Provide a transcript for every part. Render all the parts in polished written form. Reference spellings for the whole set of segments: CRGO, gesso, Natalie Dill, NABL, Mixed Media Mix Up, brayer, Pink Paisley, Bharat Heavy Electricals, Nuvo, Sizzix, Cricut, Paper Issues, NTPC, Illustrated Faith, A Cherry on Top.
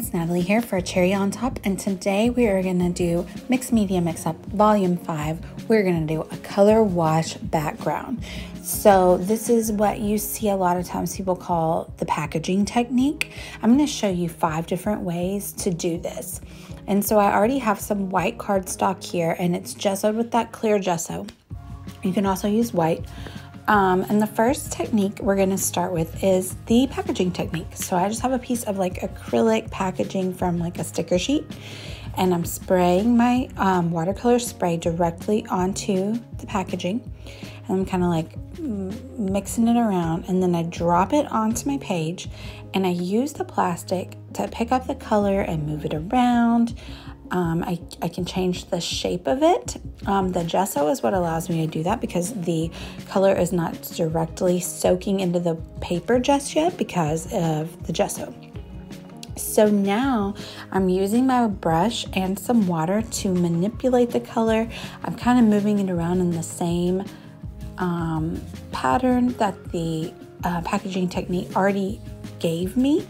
friends, Natalie here for A Cherry on Top, and today we are going to do Mixed Media Mix Up Volume 5. We're going to do a color wash background. So this is what you see a lot of times people call the packaging technique. I'm going to show you 5 different ways to do this. And so I already have some white cardstock here, and it's gessoed with that clear gesso. You can also use white. And the first technique we're going to start with is the packaging technique. So I just have a piece of like acrylic packaging from like a sticker sheet, and I'm spraying my watercolor spray directly onto the packaging, and I'm kind of like mixing it around, and then I drop it onto my page, and I use the plastic to pick up the color and move it around. I can change the shape of it. The gesso is what allows me to do that because the color is not directly soaking into the paper just yet because of the gesso. So now I'm using my brush and some water to manipulate the color. I'm kind of moving it around in the same pattern that the packaging technique already gave me.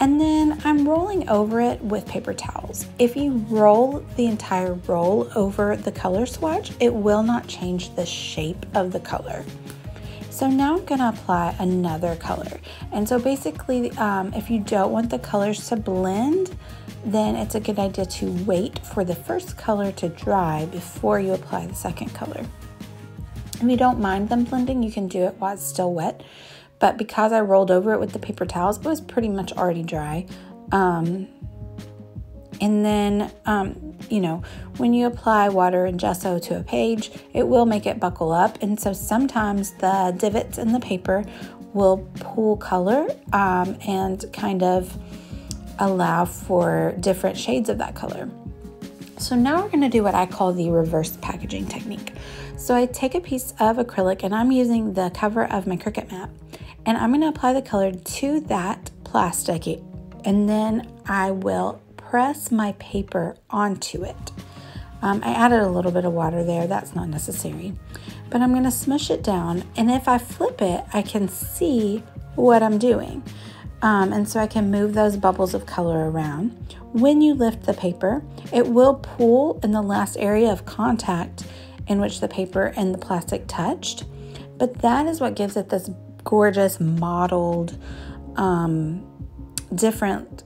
And then I'm rolling over it with paper towels. If you roll the entire roll over the color swatch, it will not change the shape of the color. So now I'm gonna apply another color. And so basically, if you don't want the colors to blend, then it's a good idea to wait for the first color to dry before you apply the second color. If you don't mind them blending, you can do it while it's still wet. But because I rolled over it with the paper towels, it was pretty much already dry. And then, you know, when you apply water and gesso to a page, it will make it buckle up. And so sometimes the divots in the paper will pull color and kind of allow for different shades of that color. So now we're going to do what I call the reverse packaging technique. So I take a piece of acrylic, and I'm using the cover of my Cricut mat, and I'm going to apply the color to that plastic, and then I will press my paper onto it. I added a little bit of water there. That's not necessary, but I'm going to smush it down, and if I flip it, I can see what I'm doing. And so I can move those bubbles of color around. When you lift the paper, it will pull in the last area of contact in which the paper and the plastic touched, but that is what gives it this gorgeous mottled different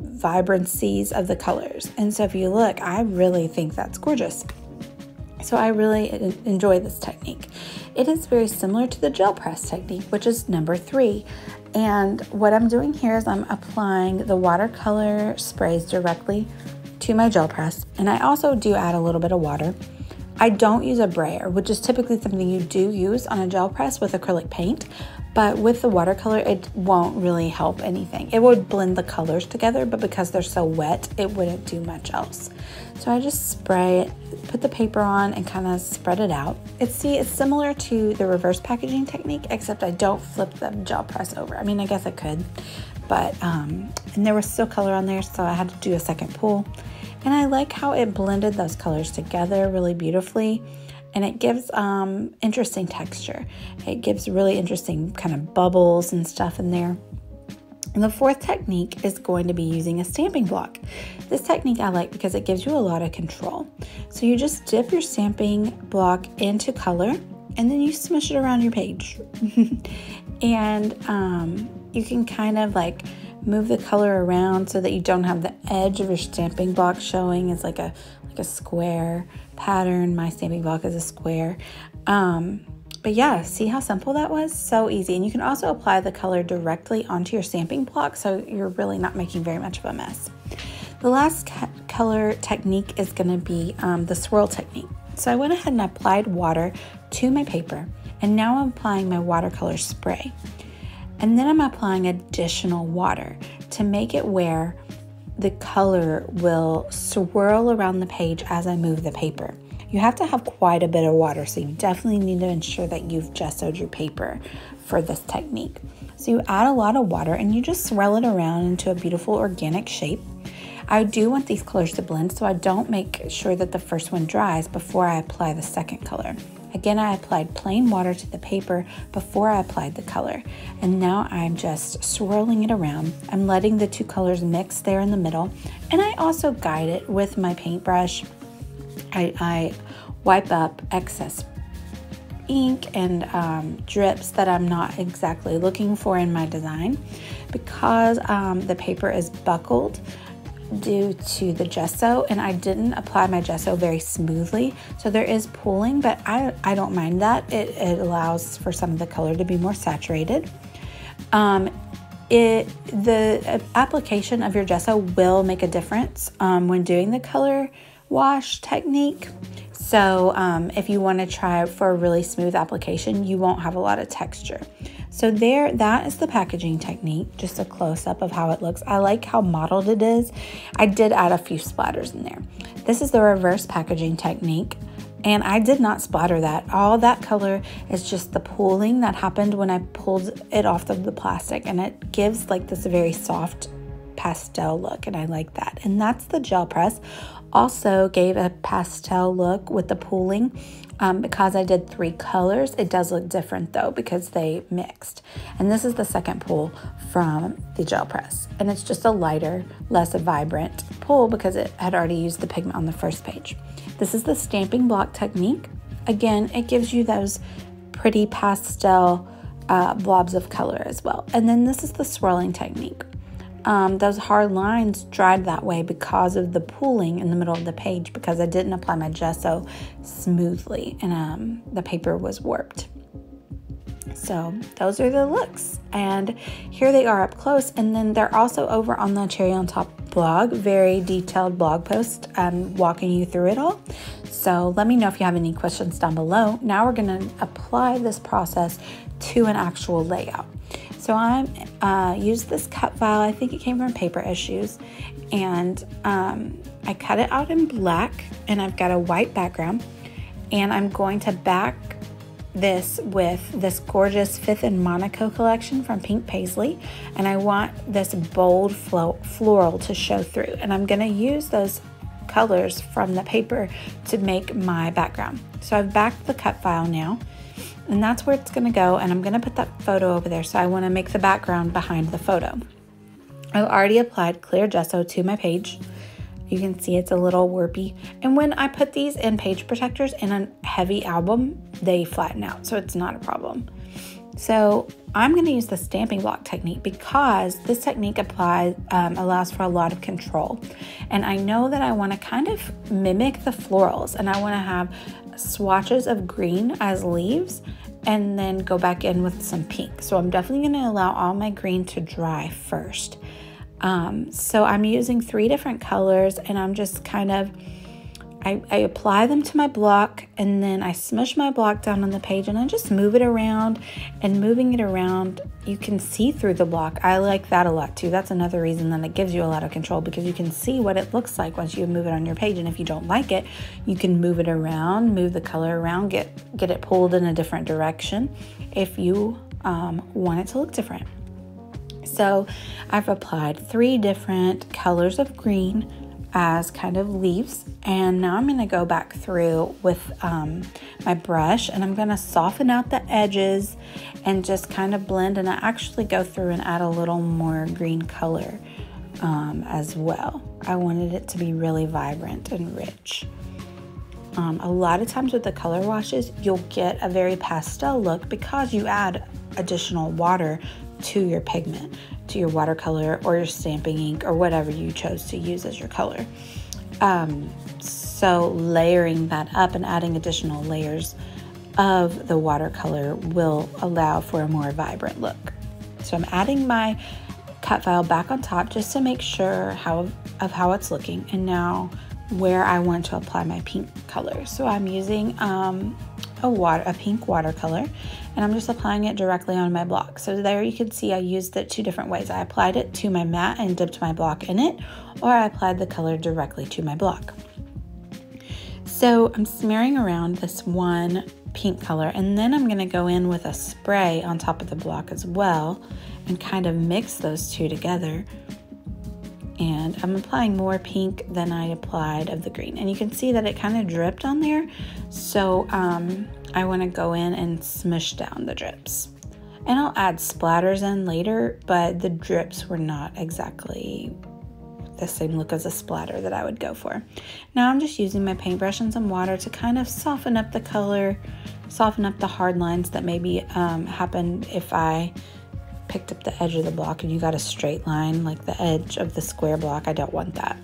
vibrancies of the colors. And so if you look, I really think that's gorgeous. So I really enjoy this technique. It is very similar to the gel press technique, which is number 3. And what I'm doing here is I'm applying the watercolor sprays directly to my gel press. And I also do add a little bit of water. I don't use a brayer, which is typically something you do use on a gel press with acrylic paint, but with the watercolor, it won't really help anything. It would blend the colors together, but because they're so wet, it wouldn't do much else. So I just spray it, put the paper on, and kind of spread it out. It's similar to the reverse packaging technique, except I don't flip the gel press over. I mean, I guess I could, but, and there was still color on there, so I had to do a second pull. And I like how it blended those colors together really beautifully. And it gives interesting texture. It gives really interesting kind of bubbles and stuff in there. And the fourth technique is going to be using a stamping block. This technique I like because it gives you a lot of control. So you just dip your stamping block into color, and then you smush it around your page. And you can kind of like move the color around so that you don't have the edge of your stamping block showing. It's like a square pattern. My stamping block is a square. But yeah, see how simple that was? So easy. And you can also apply the color directly onto your stamping block, so you're really not making very much of a mess. The last color technique is going to be the swirl technique. So I went ahead and applied water to my paper, and now I'm applying my watercolor spray. And then I'm applying additional water to make it where the color will swirl around the page as I move the paper. You have to have quite a bit of water, so you definitely need to ensure that you've gessoed your paper for this technique. So you add a lot of water, and you just swirl it around into a beautiful organic shape. I do want these colors to blend, so I don't make sure that the first one dries before I apply the second color. Again, I applied plain water to the paper before I applied the color, and now I'm just swirling it around. I'm letting the two colors mix there in the middle, and I also guide it with my paintbrush. I wipe up excess ink and drips that I'm not exactly looking for in my design, because the paper is buckled due to the gesso, and I didn't apply my gesso very smoothly, so there is pooling, but I don't mind that. It allows for some of the color to be more saturated. The application of your gesso will make a difference when doing the color wash technique. So if you want to try for a really smooth application, you won't have a lot of texture. So there, that is the packaging technique, just a close-up of how it looks. I like how modeled it is. I did add a few splatters in there. This is the reverse packaging technique, and I did not splatter that. All that color is just the pooling that happened when I pulled it off of the plastic, and it gives like this very soft pastel look, and I like that. And that's the gel press. Also gave a pastel look with the pooling. Because I did three colors, it does look different though because they mixed. And this is the second pull from the gel press. And it's just a lighter, less vibrant pull because it had already used the pigment on the first page. This is the stamping block technique. Again, it gives you those pretty pastel blobs of color as well. And then this is the swirling technique. Those hard lines dried that way because of the pooling in the middle of the page, because I didn't apply my gesso smoothly, and the paper was warped. So those are the looks, and here they are up close. And then they're also over on the Cherry on Top blog, very detailed blog post walking you through it all. So let me know if you have any questions down below. Now we're going to apply this process to an actual layout. So I used this cut file, I think it came from Paper Issues, and I cut it out in black, and I've got a white background, and I'm going to back this with this gorgeous Fifth and Monaco collection from Pink Paisley, and I want this bold floral to show through, and I'm going to use those colors from the paper to make my background. So I've backed the cut file now. And that's where it's going to go, and I'm going to put that photo over there, so I want to make the background behind the photo. I've already applied clear gesso to my page. You can see it's a little warpy, and when I put these in page protectors in a heavy album, they flatten out, so it's not a problem. So I'm going to use the stamping block technique because this technique allows for a lot of control, and I know that I want to kind of mimic the florals, and I want to have swatches of green as leaves and then go back in with some pink. So I'm definitely going to allow all my green to dry first. So I'm using three different colors, and I'm just kind of I apply them to my block, and then I smush my block down on the page, and I just move it around, and moving it around you can see through the block. I like that a lot too. That's another reason that it gives you a lot of control, because you can see what it looks like once you move it on your page, and if you don't like it, you can move it around, move the color around, get it pulled in a different direction if you want it to look different. So I've applied three different colors of green as kind of leaves, and now I'm going to go back through with my brush, and I'm going to soften out the edges and just kind of blend, and I actually go through and add a little more green color as well. I wanted it to be really vibrant and rich. A lot of times with the color washes you'll get a very pastel look because you add additional water to your pigment, to your watercolor or your stamping ink or whatever you chose to use as your color. So layering that up and adding additional layers of the watercolor will allow for a more vibrant look. So I'm adding my cut file back on top just to make sure how it's looking, and now where I want to apply my pink color. So I'm using a pink watercolor, and I'm just applying it directly on my block. So there you can see I used it two different ways. I applied it to my mat and dipped my block in it, or I applied the color directly to my block. So I'm smearing around this one pink color, and then I'm going to go in with a spray on top of the block as well and kind of mix those two together. And I'm applying more pink than I applied of the green, and you can see that it kind of dripped on there. So I want to go in and smush down the drips. And I'll add splatters in later, but the drips were not exactly the same look as a splatter that I would go for. Now I'm just using my paintbrush and some water to kind of soften up the color, soften up the hard lines that maybe happened if I picked up the edge of the block and you got a straight line, like the edge of the square block. I don't want that.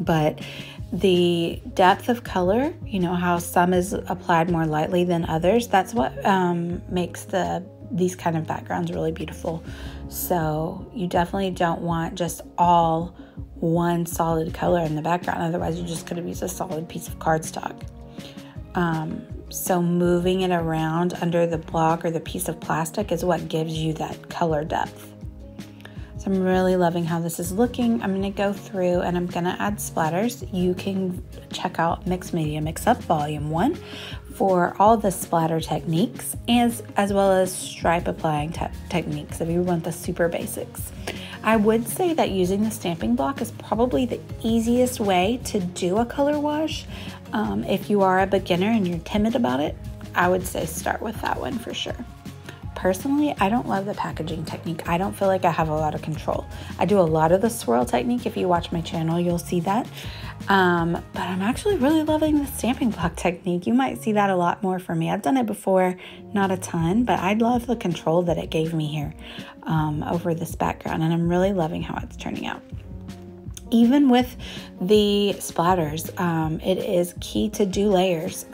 But the depth of color, you know, how some is applied more lightly than others, that's what makes these kind of backgrounds really beautiful. So you definitely don't want just all one solid color in the background, otherwise you just could have used a solid piece of cardstock. So moving it around under the block or the piece of plastic is what gives you that color depth. So I'm really loving how this is looking. I'm gonna go through and I'm gonna add splatters. You can check out Mixed Media Mix Up Volume 1 for all the splatter techniques, as well as stripe applying techniques if you want the super basics. I would say that using the stamping block is probably the easiest way to do a color wash. If you are a beginner and you're timid about it, I would say start with that one for sure. Personally, I don't love the packaging technique. I don't feel like I have a lot of control. I do a lot of the swirl technique. If you watch my channel, you'll see that. But I'm actually really loving the stamping block technique. You might see that a lot more for me. I've done it before, not a ton, but I love the control that it gave me here over this background, and I'm really loving how it's turning out. Even with the splatters, it is key to do layers.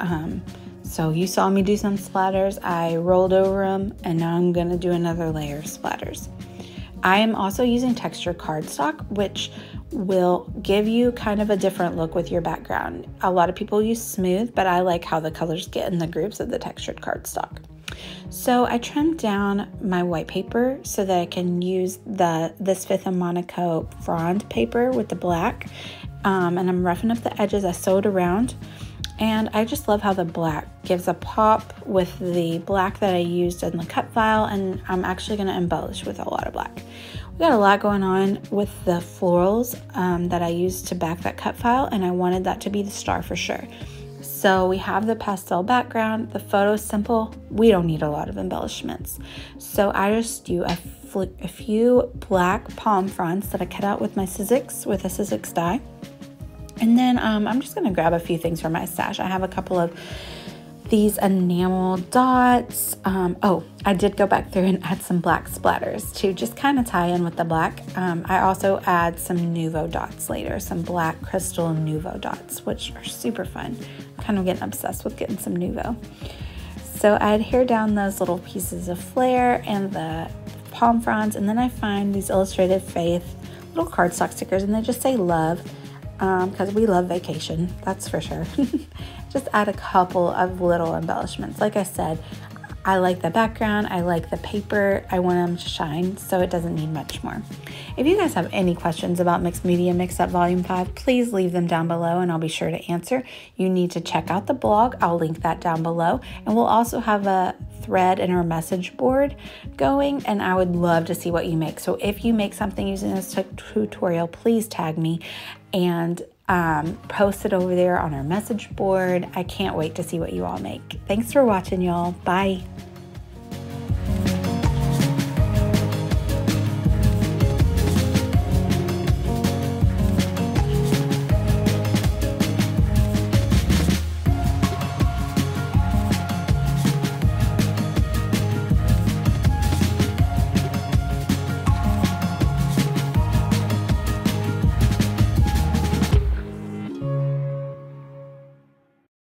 So you saw me do some splatters, I rolled over them, and now I'm gonna do another layer of splatters. I am also using textured cardstock, which will give you kind of a different look with your background. A lot of people use smooth, but I like how the colors get in the groups of the textured cardstock. So I trimmed down my white paper so that I can use this Fifth and Monaco frond paper with the black. And I'm roughing up the edges. I sewed around. And I just love how the black gives a pop with the black that I used in the cut file, and I'm actually going to embellish with a lot of black. We got a lot going on with the florals that I used to back that cut file, and I wanted that to be the star for sure. So we have the pastel background, the photo is simple, we don't need a lot of embellishments. So I just do a few black palm fronds that I cut out with my Sizzix, with a Sizzix die. And then I'm just gonna grab a few things from my stash. I have a couple of these enamel dots. Oh, I did go back through and add some black splatters to just kind of tie in with the black. I also add some Nuvo dots later, some black crystal Nuvo dots, which are super fun. I'm kind of getting obsessed with getting some Nuvo. So I adhere down those little pieces of flare and the palm fronds, and then I find these Illustrated Faith little cardstock stickers, and they just say love. Because we love vacation, that's for sure. Just add a couple of little embellishments. Like I said, I like the background, I like the paper, I want them to shine, so it doesn't need much more. If you guys have any questions about Mixed Media Mix Up Volume 5, please leave them down below and I'll be sure to answer. You need to check out the blog, I'll link that down below, and we'll also have a thread in our message board going, and I would love to see what you make. So if you make something using this tutorial, please tag me and post it over there on our message board. I can't wait to see what you all make. Thanks for watching, y'all. Bye.